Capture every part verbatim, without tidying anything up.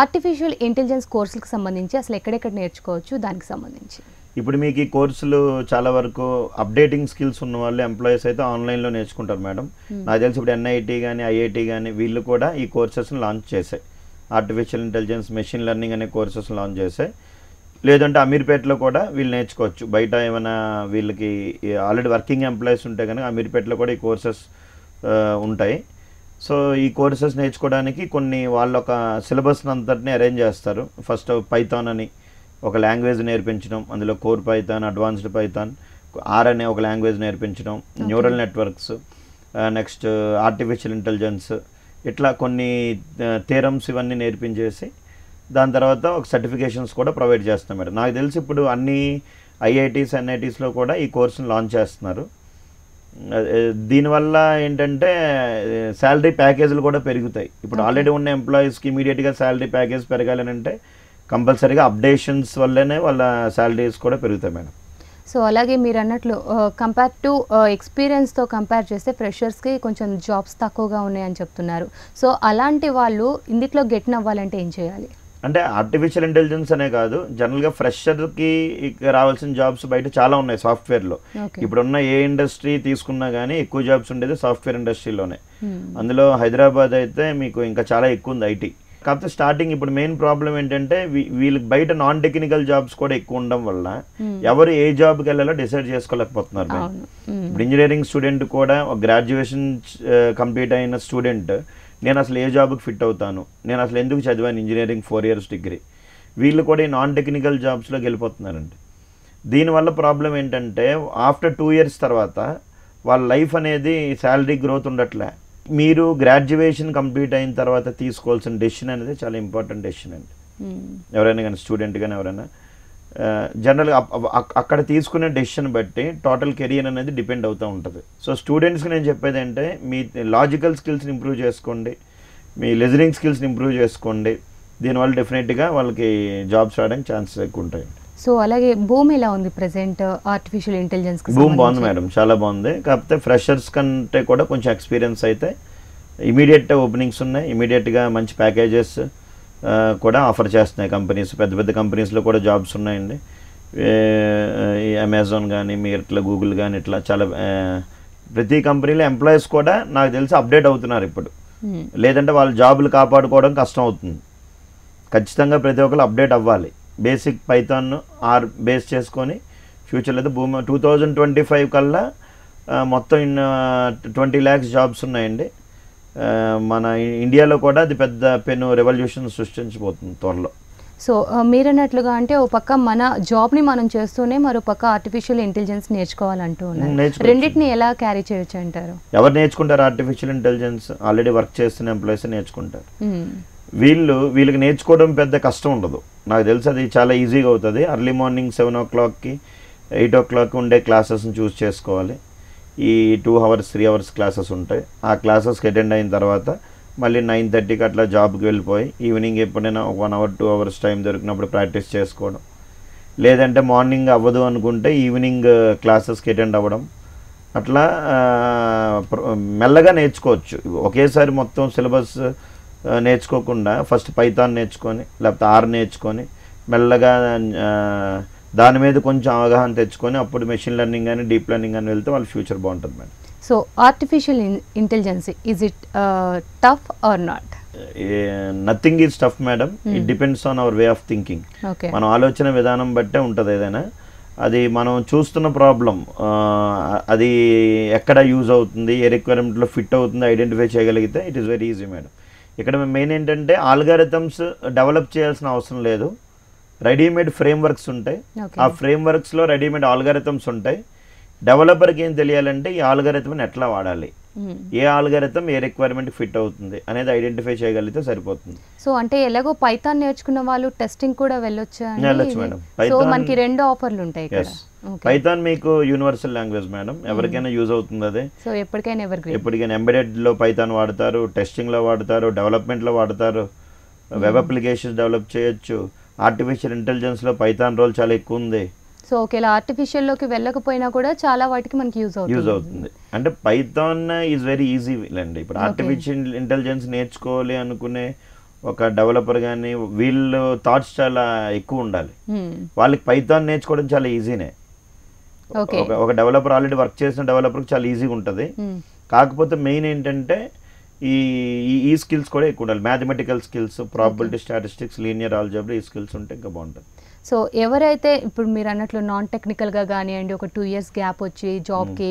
Artificial intelligence కోర్సులకు సంబంధించి అసలు ఎక్కడెక్కడ నేర్చుకోవచ్చు, దానికి సంబంధించి ఇప్పుడు మీకు ఈ కోర్సులు చాలా వరకు అప్డేటింగ్ స్కిల్స్ ఉన్న వాళ్ళు ఎంప్లాయీస్ అయితే ఆన్లైన్లో నేర్చుకుంటారు మేడం. నాకు తెలిసి ఇప్పుడు ఎన్ఐటి కానీ ఐఐటి కానీ వీళ్ళు కూడా ఈ కోర్సెస్ని లాంచ్ చేశాయి. ఆర్టిఫిషియల్ ఇంటెలిజెన్స్, మెషిన్ లెర్నింగ్ అనే కోర్సెస్ని లాంచ్ చేశాయి. లేదంటే అమీర్పేటలో కూడా వీళ్ళు నేర్చుకోవచ్చు. బయట ఏమైనా వీళ్ళకి ఆల్రెడీ వర్కింగ్ ఎంప్లాయీస్ ఉంటే కనుక అమీర్పేటలో కూడా ఈ కోర్సెస్ ఉంటాయి. సో ఈ కోర్సెస్ నేర్చుకోవడానికి కొన్ని వాళ్ళ ఒక సిలబస్ని అంతటిని అరేంజ్ చేస్తారు. ఫస్ట్ పైథాన్ అని ఒక లాంగ్వేజ్ నేర్పించడం, అందులో core Python, advanced Python, R అనే ఒక లాంగ్వేజ్ నేర్పించడం, neural networks, next artificial intelligence, ఇట్లా కొన్ని థీరమ్స్ ఇవన్నీ నేర్పించేసి దాని తర్వాత ఒక సర్టిఫికేషన్స్ కూడా ప్రొవైడ్ చేస్తాం మేడం. నాకు తెలిసి ఇప్పుడు అన్ని ఐఐటీస్ ఎన్ఐటీస్లో కూడా ఈ కోర్సును లాంచ్ చేస్తున్నారు. దీనివల్ల ఏంటంటే శాలరీ ప్యాకేజీలు కూడా పెరుగుతాయి. ఇప్పుడు ఆల్రెడీ ఉన్న ఎంప్లాయీస్కి ఇమీడియట్గా శాలరీ ప్యాకేజ్ పెరగాలి అంటే కంపల్సరీగా అప్డేషన్స్ వల్లనే వాళ్ళ శాలరీస్ కూడా పెరుగుతాయి మేడం. సో అలాగే మీరు అన్నట్లు కంపేర్ టు ఎక్స్పీరియన్స్తో కంపేర్ చేస్తే ఫ్రెషర్స్కి కొంచెం జాబ్స్ తక్కువగా ఉన్నాయని చెప్తున్నారు. సో అలాంటి వాళ్ళు ఇందులో గెట్ అవ్వాలంటే ఏం చేయాలి అంటే ఆర్టిఫిషియల్ ఇంటెలిజెన్స్ అనే కాదు, జనరల్గా ఫ్రెషర్కి రావాల్సిన జాబ్స్ బయట చాలా ఉన్నాయి సాఫ్ట్వేర్లో. ఇప్పుడున్న ఏ ఇండస్ట్రీ తీసుకున్నా కానీ ఎక్కువ జాబ్స్ ఉండేది సాఫ్ట్వేర్ ఇండస్ట్రీలోనే. అందులో హైదరాబాద్ అయితే మీకు ఇంకా చాలా ఎక్కువ ఉంది ఐటీ. కాకపోతే స్టార్టింగ్ ఇప్పుడు మెయిన్ ప్రాబ్లం ఏంటంటే వీళ్ళకి బయట నాన్ టెక్నికల్ జాబ్స్ కూడా ఎక్కువ ఉండడం వల్ల ఎవరు ఏ జాబ్కి వెళ్ళాలో డిసైడ్ చేసుకోలేకపోతున్నారు. ఇప్పుడు ఇంజనీరింగ్ స్టూడెంట్ కూడా గ్రాడ్యుయేషన్ కంప్లీట్ అయిన స్టూడెంట్ నేను అసలు ఏ జాబ్కి ఫిట్ అవుతాను, నేను అసలు ఎందుకు చదివాను ఇంజనీరింగ్ ఫోర్ ఇయర్స్ డిగ్రీ, వీళ్ళు కూడా ఈ నాన్ టెక్నికల్ జాబ్స్లోకి వెళ్ళిపోతున్నారండి. దీనివల్ల ప్రాబ్లం ఏంటంటే ఆఫ్టర్ టూ ఇయర్స్ తర్వాత వాళ్ళ లైఫ్ అనేది శాలరీ గ్రోత్ ఉండట్లే. మీరు గ్రాడ్యుయేషన్ కంప్లీట్ అయిన తర్వాత తీసుకోవాల్సిన డెసిషన్ అనేది చాలా ఇంపార్టెంట్ డెసిషన్ అండి. ఎవరైనా కానీ స్టూడెంట్ కానీ ఎవరైనా జనరల్గా అక్కడ తీసుకునే డెసిషన్ బట్టి టోటల్ కెరియర్ అనేది డిపెండ్ అవుతూ ఉంటుంది. సో స్టూడెంట్స్కి నేను చెప్పేది అంటే మీ లాజికల్ స్కిల్స్ని ఇంప్రూవ్ చేసుకోండి, మీ లిజనింగ్ స్కిల్స్ని ఇంప్రూవ్ చేసుకోండి. దీనివల్ల డెఫినెట్గా వాళ్ళకి జాబ్స్ రావడానికి ఛాన్సెస్ ఎక్కువ ఉంటాయి. సో అలాగే భూమి ఎలా ఉంది ప్రెసెంట్ ఆర్టిఫిషియల్ ఇంటెలిజెన్స్? భూమి బాగుంది మేడం, చాలా బాగుంది. కాకపోతే ఫ్రెషర్స్ కంటే కూడా కొంచెం ఎక్స్పీరియన్స్ అయితే ఇమీడియట్ ఓపెనింగ్స్ ఉన్నాయి. ఇమీడియట్గా మంచి ప్యాకేజెస్ కూడా ఆఫర్ చేస్తున్నాయి కంపెనీస్. పెద్ద పెద్ద కంపెనీస్లో కూడా జాబ్స్ ఉన్నాయండి. అమెజాన్ కానీ మీరు ఇట్లా గూగుల్ కానీ ఇట్లా చాలా ప్రతి కంపెనీలో ఎంప్లాయీస్ కూడా నాకు తెలిసి అప్డేట్ అవుతున్నారు ఇప్పుడు. లేదంటే వాళ్ళ జాబులు కాపాడుకోవడం కష్టం అవుతుంది. ఖచ్చితంగా ప్రతి ఒక్కరు అప్డేట్ అవ్వాలి. బేసిక్ పైథాన్ ఆర్ బేస్ చేసుకొని ఫ్యూచర్లో అయితే భూమి టూ థౌజండ్ ట్వంటీ ఫైవ్ కల్లా మొత్తం ట్వంటీ ల్యాక్స్ జాబ్స్ ఉన్నాయండి. మన ఇండియాలో కూడా అది పెద్ద పెను రెవల్యూషన్ సృష్టించబోతుంది త్వరలో. సో మీరు అన్నట్లుగా అంటే ఓ పక్క మన జాబ్ని మనం చేస్తూనే మరో పక్క ఆర్టిఫిషియల్ ఇంటెలిజెన్స్ నేర్చుకోవాలంటూ ఉన్నారు. రెండింటిని ఎలా క్యారీ చేయొచ్చు అంటారు? ఎవరు నేర్చుకుంటారు? ఆర్టిఫిషియల్ ఇంటెలిజెన్స్ ఆల్రెడీ వర్క్ చేస్తున్న ఎంప్లాయీస్ నేర్చుకుంటారు. వీళ్ళు వీళ్ళకి నేర్చుకోవడం పెద్ద కష్టం ఉండదు నాకు తెలిసి. అది చాలా ఈజీగా అవుతుంది. అర్లీ మార్నింగ్ సెవెన్ ఓ క్లాక్కి ఎయిట్ ఓ క్లాక్ ఉండే క్లాసెస్ని చూస్ చేసుకోవాలి. ఈ two hours three hours classes ఉంటాయి. ఆ క్లాసెస్కి అటెండ్ అయిన తర్వాత మళ్ళీ నైన్ థర్టీకి అట్లా జాబ్కి వెళ్ళిపోయి ఈవినింగ్ ఎప్పుడైనా ఒక one hour two hours time దొరికినప్పుడు ప్రాక్టీస్ చేసుకోవడం, లేదంటే మార్నింగ్ అవ్వదు అనుకుంటే ఈవినింగ్ క్లాసెస్కి అటెండ్ అవ్వడం, అట్లా మెల్లగా నేర్చుకోవచ్చు. ఒకేసారి మొత్తం సిలబస్ నేర్చుకోకుండా ఫస్ట్ పైథాన్ నేర్చుకొని లేకపోతే ఆర్ నేర్చుకొని మెల్లగా దాని మీద కొంచెం అవగాహన తెచ్చుకొని అప్పుడు మెషిన్ లెర్నింగ్ అని డీప్ లెర్నింగ్ అని వెళ్తే వాళ్ళ ఫ్యూచర్ బాగుంటుంది madam. So artificial intelligence is it tough or not? Nothing is tough madam. It depends on our way of thinking. మనం ఆలోచన విధానం బట్టే ఉంటుంది ఏదైనా. అది మనం చూస్తున్న ప్రాబ్లం అది ఎక్కడ యూజ్ అవుతుంది, ఏ రిక్వైర్మెంట్లో ఫిట్ అవుతుంది ఐడెంటిఫై చేయగలిగితే it is very easy madam. ఇక్కడ మెయిన్ ఏంటంటే ఆల్గారిథమ్స్ డెవలప్ చేయాల్సిన అవసరం లేదు. రెడీమేడ్ ఫ్రేమ్వర్క్స్ ఉంటాయి. ఆ ఫ్రేమ్వర్క్స్లో రెడీమేడ్ ఆల్గారిథమ్స్ ఉంటాయి. డెవలపర్కి ఏం తెలియాలంటే ఈ ఆల్గారిథమ్ని ఎట్లా వాడాలి, ఏ ఆల్గారిథం ఏ రిక్వైర్మెంట్ ఫిట్ అవుతుంది అనేది ఐడెంటిఫై చేయగలిగితే సరిపోతుంది. సో అంటే ఎలాగో పైథాన్ నేర్చుకున్న వాళ్ళు టెస్టింగ్ కూడా వెళ్ళొచ్చు మేడం. మనకి రెండు ఆఫర్లు ఉంటాయి. పైథాన్ మీకు యూనివర్సల్ లాంగ్వేజ్ మేడం, ఎవరికైనా యూజ్ అవుతుంది అదే. సో ఎప్పటికైనా ఎప్పటికైనా ఎంబెడెడ్లో పైథాన్ వాడతారు, టెస్టింగ్లో వాడతారు, డెవలప్మెంట్లో వాడతారు, వెబ్ అప్లికేషన్స్ డెవలప్ చేయొచ్చు. ఆర్టిఫిషియల్ ఇంటెలిజెన్స్లో పైథాన్ రోల్ చాలా ఎక్కువ ఉంది. సో ఒకవేళ ఆర్టిఫిషియల్లోకి వెళ్ళకపోయినా కూడా చాలా వాటికి మనకి యూజ్ అవుతుంది యూజ్ అవుతుంది అంటే పైథాన్ ఈజ్ వెరీ ఈజీ అండి. ఇప్పుడు ఆర్టిఫిషియల్ ఇంటెలిజెన్స్ నేర్చుకోవాలి అనుకునే ఒక డెవలపర్ కానీ వీళ్ళు థాట్స్ చాలా ఎక్కువ ఉండాలి. వాళ్ళకి పైథాన్ నేర్చుకోవడం చాలా ఈజీనే. ఒక డెవలపర్ ఆల్రెడీ వర్క్ చేసిన డెవలపర్కి చాలా ఈజీగా ఉంటుంది. కాకపోతే మెయిన్ ఏంటంటే ఈ ఈ స్కిల్స్ కూడా ఎక్కువ ఉండాలి. Mathematical skills, probability, statistics, linear algebra, ఈ స్కిల్స్ ఉంటే ఇంకా బాగుంటుంది. సో ఎవరైతే ఇప్పుడు మీరు అన్నట్లు నాన్ టెక్నికల్గా కానివ్వండి, ఒక టూ ఇయర్స్ గ్యాప్ వచ్చి జాబ్కి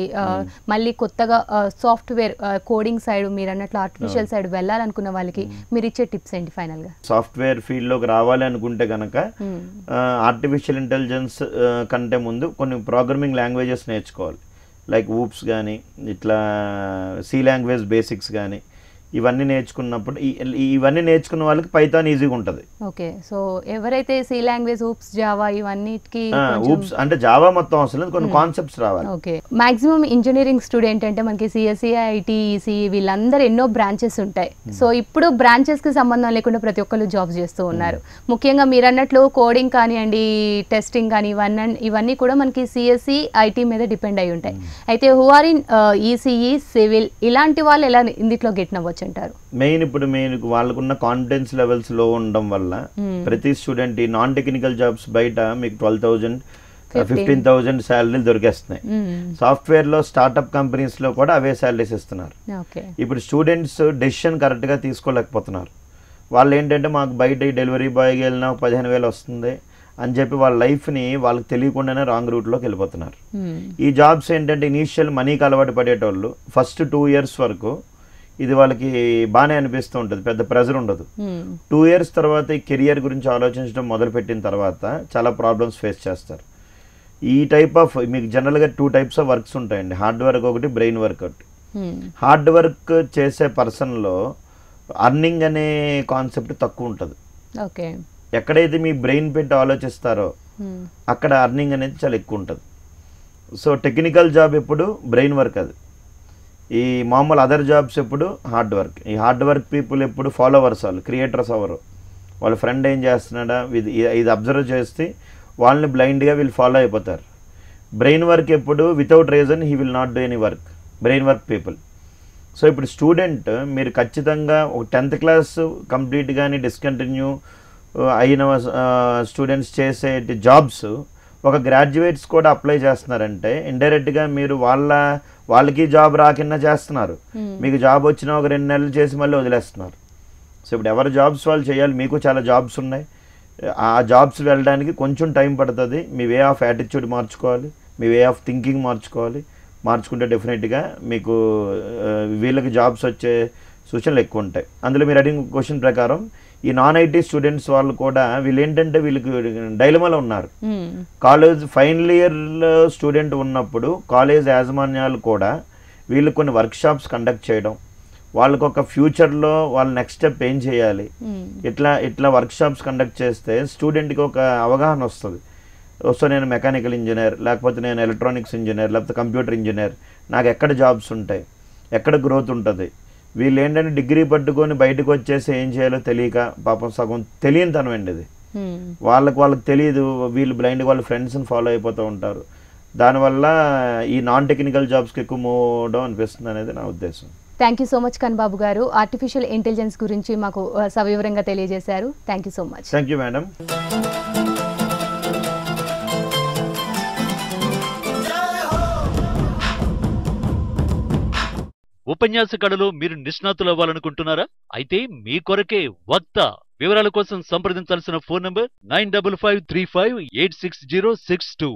మళ్ళీ కొత్తగా సాఫ్ట్వేర్ కోడింగ్ సైడ్ మీరు అన్నట్లు ఆర్టిఫిషియల్ సైడ్ వెళ్ళాలనుకున్న వాళ్ళకి మీరు ఇచ్చే టిప్స్ ఏంటి? ఫైనల్గా సాఫ్ట్వేర్ ఫీల్డ్లోకి రావాలి అనుకుంటే కనుక ఆర్టిఫిషియల్ ఇంటెలిజెన్స్ కంటే ముందు కొన్ని ప్రోగ్రామింగ్ లాంగ్వేజెస్ నేర్చుకోవాలి. లైక్ ఊప్స్ కానీ, ఇట్లా సి లాంగ్వేజ్ బేసిక్స్ కానీ, ఇవన్నీ నేర్చుకున్నప్పుడు ఇవన్నీ నేర్చుకున్న వాళ్ళకి పైథాన్ ఈజీగా ఉంటుంది. ఓకే, సో ఎవరైతే సి లాంగ్వేజ్, ఊప్స్, జావా, ఇవన్నిటికి ఊప్స్ అంటే జావా మొత్తం అవసరం లేదు, కొన్ని కాన్సెప్ట్స్ రావాలి. ఓకే, మాక్సిమం ఇంజనీరింగ్ స్టూడెంట్ అంటే మనకి సిఎస్ఈ, ఐటీ, ఈసీ వీళ్ళందరూ ఎన్నో బ్రాంచెస్ ఉంటాయి. సో ఇప్పుడు బ్రాంచెస్ కి సంబంధం లేకుండా ప్రతి ఒక్కరు జాబ్స్ చేస్తూ ఉన్నారు. ముఖ్యంగా మీరు అన్నట్లు కోడింగ్ కానివ్వండి, టెస్టింగ్ కానీ ఇవన్నీ ఇవన్నీ కూడా మనకి సిఎస్ఈ, ఐటీ మీద డిపెండ్ అయి ఉంటాయి. అయితే who are in ECE, civil ఇలాంటి వాళ్ళు ఎలా ఇందులో గెట్ అవ్వచ్చు? మెయిన్ ఇప్పుడు మెయిన్ వాళ్ళకున్న కాన్ఫిడెన్స్ లెవెల్స్ లో ఉండడం వల్ల ప్రతి స్టూడెంట్ ఈ నాన్ టెక్నికల్ జాబ్స్ బయట మీకు ట్వెల్వ్ థౌసండ్ ఫిఫ్టీన్ థౌసండ్ శాలరీలు దొరికేస్తున్నాయి. సాఫ్ట్వేర్ లో, స్టార్ట్అప్ కంపెనీస్ లో కూడా అవే శాలరీస్ ఇస్తున్నారు. ఇప్పుడు స్టూడెంట్స్ డెసిషన్ కరెక్ట్ గా తీసుకోలేకపోతున్నారు. వాళ్ళు ఏంటంటే మాకు బయట డెలివరీ బాయ్కి వెళ్ళినా పదిహేను వేలు వస్తుంది అని చెప్పి వాళ్ళ లైఫ్ని వాళ్ళకి తెలియకుండానే రాంగ్ రూట్లోకి వెళ్ళిపోతున్నారు. ఈ జాబ్స్ ఏంటంటే ఇనీషియల్ మనీకి అలవాటు పడేటోళ్ళు ఫస్ట్ టూ ఇయర్స్ వరకు ఇది వాళ్ళకి బాగానే అనిపిస్తూ ఉంటుంది, పెద్ద ప్రెజర్ ఉండదు. టూ ఇయర్స్ తర్వాత ఈ కెరియర్ గురించి ఆలోచించడం మొదలుపెట్టిన తర్వాత చాలా ప్రాబ్లమ్స్ ఫేస్ చేస్తారు. ఈ టైప్ ఆఫ్ మీకు జనరల్గా టూ టైప్స్ ఆఫ్ వర్క్స్ ఉంటాయండి, హార్డ్ వర్క్ ఒకటి, బ్రెయిన్ వర్క్ ఒకటి. హార్డ్ వర్క్ చేసే పర్సన్లో అర్నింగ్ అనే కాన్సెప్ట్ తక్కువ ఉంటుంది. ఓకే, ఎక్కడైతే మీ బ్రెయిన్ పెట్టి ఆలోచిస్తారో అక్కడ అర్నింగ్ అనేది చాలా ఎక్కువ ఉంటుంది. సో టెక్నికల్ జాబ్ ఎప్పుడు బ్రెయిన్ వర్క్, అది ఈ మామూలు అదర్ జాబ్స్ ఎప్పుడు హార్డ్ వర్క్. ఈ హార్డ్ వర్క్ పీపుల్ ఎప్పుడు ఫాలోవర్స్, వాళ్ళు క్రియేటర్స్ అవ్వరు. వాళ్ళ ఫ్రెండ్ ఏం చేస్తున్నాడా ఇది ఇది అబ్జర్వ్ చేస్తే వాళ్ళని బ్లైండ్గా వీళ్ళు ఫాలో అయిపోతారు. బ్రెయిన్ వర్క్ ఎప్పుడు without reason he will not do any work, brain work people. So ఇప్పుడు స్టూడెంట్ మీరు ఖచ్చితంగా ఒక టెన్త్ క్లాస్ కంప్లీట్ కానీ డిస్కంటిన్యూ అయిన స్టూడెంట్స్ చేసే జాబ్స్ ఒక గ్రాడ్యుయేట్స్ కూడా అప్లై చేస్తున్నారంటే ఇండైరెక్ట్గా మీరు వాళ్ళ వాళ్ళకి జాబ్ రాకుండా చేస్తున్నారు. మీకు జాబ్ వచ్చినా ఒక రెండు నెలలు చేసి మళ్ళీ వదిలేస్తున్నారు. సో ఇప్పుడు ఎవరు జాబ్స్ వాళ్ళు చేయాలి. మీకు చాలా జాబ్స్ ఉన్నాయి. ఆ జాబ్స్ వెళ్ళడానికి కొంచెం టైం పడుతుంది. మీ వే ఆఫ్ యాటిట్యూడ్ మార్చుకోవాలి, మీ వే ఆఫ్ థింకింగ్ మార్చుకోవాలి. మార్చుకుంటే డెఫినెట్గా మీకు వీళ్ళకి జాబ్స్ వచ్చే సూచనలు ఎక్కువ ఉంటాయి. అందులో మీరు అడిగిన క్వశ్చన్ ప్రకారం ఈ నాన్ ఐటీ స్టూడెంట్స్ వాళ్ళు కూడా వీళ్ళు ఏంటంటే వీళ్ళకి డైలమాలో ఉన్నారు. కాలేజ్ ఫైనల్ ఇయర్లో స్టూడెంట్ ఉన్నప్పుడు కాలేజ్ యాజమాన్యాలు కూడా వీళ్ళు కొన్ని వర్క్షాప్స్ కండక్ట్ చేయడం, వాళ్ళకు ఒక ఫ్యూచర్లో వాళ్ళ నెక్స్ట్ స్టెప్ ఏం చేయాలి, ఇట్లా ఇట్లా వర్క్షాప్స్ కండక్ట్ చేస్తే స్టూడెంట్కి ఒక అవగాహన వస్తుంది. సో నేను మెకానికల్ ఇంజనీర్, లేకపోతే నేను ఎలక్ట్రానిక్స్ ఇంజనీర్, లేకపోతే కంప్యూటర్ ఇంజనీర్, నాకు ఎక్కడ జాబ్స్ ఉంటాయి, ఎక్కడ గ్రోత్ ఉంటుంది. వీళ్ళు ఏంటంటే డిగ్రీ పట్టుకొని బయటకు వచ్చేసి ఏం చేయాలో తెలియక పాపం సగం తెలియని తనం అండి అది. వాళ్ళకి వాళ్ళకి తెలియదు, వీళ్ళు బ్లైండ్ వాళ్ళ ఫ్రెండ్స్ని ఫాలో అయిపోతూ ఉంటారు. దానివల్ల ఈ నాన్ టెక్నికల్ జాబ్స్కి ఎక్కువ మూవ్ అవడం అనిపిస్తుంది అనేది నా ఉద్దేశం. Thank you so much Kannababu గారు. ఆర్టిఫిషియల్ ఇంటెలిజెన్స్ గురించి మాకు సవివరంగా తెలియజేశారు. Thank you so much. Thank you madam. ఉపన్యాసకారులు మీరు నిష్ణాతులు అవ్వాలనుకుంటున్నారా? అయితే మీ కొరకే వక్త. వివరాల కోసం సంప్రదించాల్సిన phone number nine double five three five eight six zero six two.